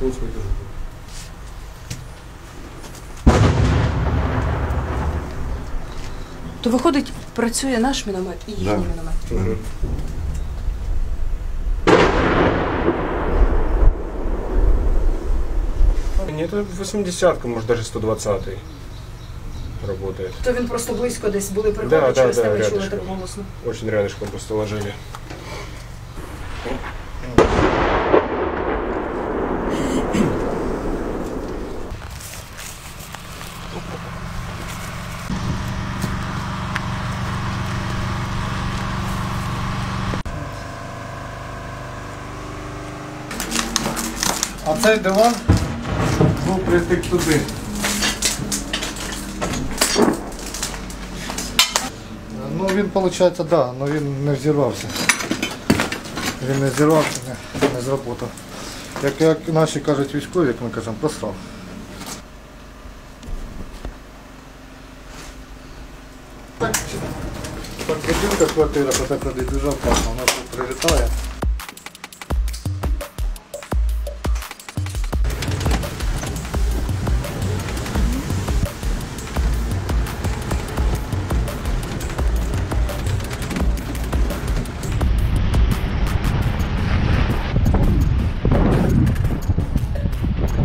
Полос выдержит. То виходить, працює наш міномет і їхній міномет. Угу. Нет, 80-ка, может даже 120-й работает. То он просто близко десь были приколи, да, через да, тебя чули так голосно. Очень рядышком просто ложили. А цей диван був притик туди. Ну він, виходить, да, але він не взірвався. Він не зірвався, не зработав. Як наші кажуть військові, як ми кажемо, просрав. Так, паркетинка, квартира, так, коли біжав, вона тут прилітає.